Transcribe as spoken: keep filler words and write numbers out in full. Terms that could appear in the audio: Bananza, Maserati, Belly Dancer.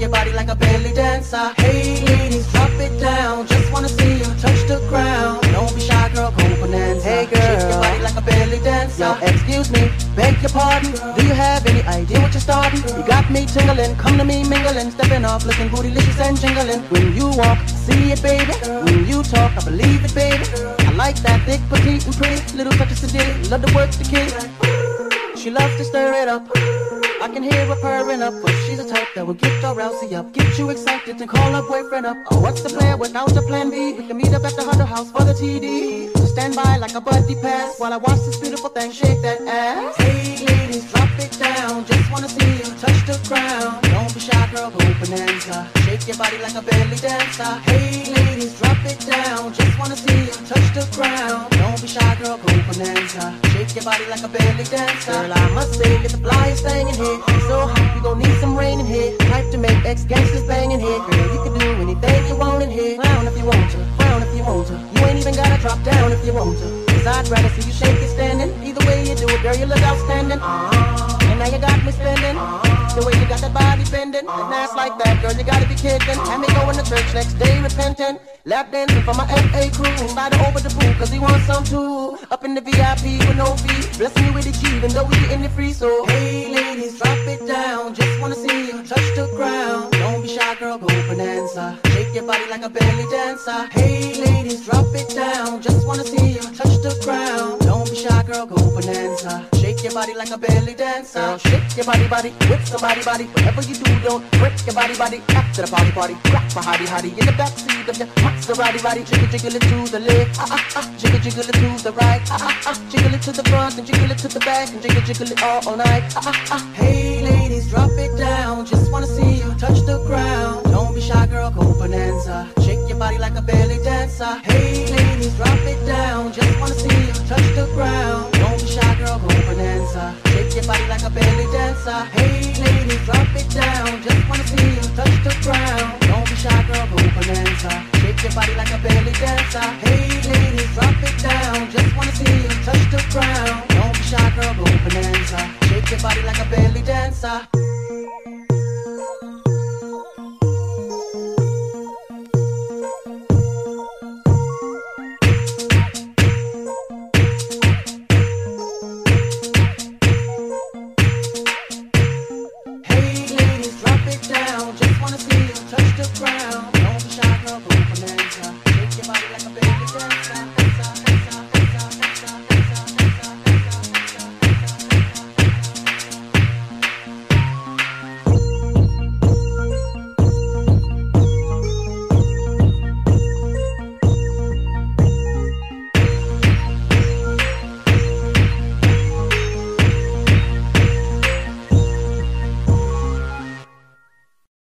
shake your body like a belly dancer. Hey ladies, drop it down, just wanna see you touch the ground. Don't be shy, girl, go Bananza. Hey girl, shake your body like a belly dancer. Yo, excuse me, beg your pardon, do you have any idea what you're starting? You got me tingling, come to me mingling, stepping off, looking bootylicious and jingling. When you walk, see it baby, when you talk, I believe it baby. I like that thick, petite and pretty, little touches of ditty, love to work the kid. She loves to stir it up, I can hear her purring up, but she's a type that will get your rousey up, get you excited, then call her boyfriend up. Oh, what's the plan without a plan B? We can meet up at the Hunter House for the T D. So stand by like a buddy pass while I watch this beautiful thing shake that ass. Hey ladies, drop it down, just wanna see you touch the ground. Don't be shy, girl, go Bananza. Shake your body like a belly dancer. Hey ladies, drop it down, just wanna see you touch the ground. Don't be shy, girl, go Bananza. Shake your body like a belly dancer. Girl, I must say, it's the flyest thing in here. So hot, you gon' need some rain in here. Type to make ex-gangsters bang in here. Girl, you can do anything you want in here. Clown if you want to, frown if you want to. You ain't even gotta drop down if you want to. Cause I'd rather see you shake it standing. Either way you do it, girl, you look outstanding. And now you got me spending. The way you got that body bending. An ass like that, girl, you gotta be kidding. Had me going to church next day repenting. Lap dancing for my F A crew. Slide over the pool, cause he wants some too. Up in the V I P with no fee. Blessing you with the key, even though we in the free. So hey ladies, drop it down. Just wanna see you touch the ground. Don't be shy, girl, go Bananza. Shake your body like a belly dancer. Hey ladies, drop it down. Just wanna see you touch the ground. Don't be shy, girl, go Bananza. Shake your body like a belly dancer. Girl, shake your body, body, with somebody, body. Whatever you do, don't break your body, body. After the party, party, rock my hottie, hottie. In the backseat of your Maserati, body. Jiggle, jiggle it to the left, ah, ah, ah. Jiggle, jiggle it to the right, ah, ah, ah. Jiggle it to the front and jiggle it to the back and jiggle, jiggle it all, all night, ah, ah, ah. Hey ladies, drop it down. Just wanna see you touch the ground. Don't be shy, girl, go Bananza. Shake your body like a belly dancer. Hey ladies, drop it down. Just wanna see you touch the ground. Don't be shy, girl, go Bananza. Shake your body like a belly dancer. Hey ladies, drop it down. Just wanna see you touch the ground. Don't be shy, girl, go Bananza. Shake your body like a belly dancer. Hey ladies, drop it down. Just wanna see you touch the ground. Don't be shy, girl, go Bananza. Shake your body like a belly dancer. Shake your body like a belly dancer.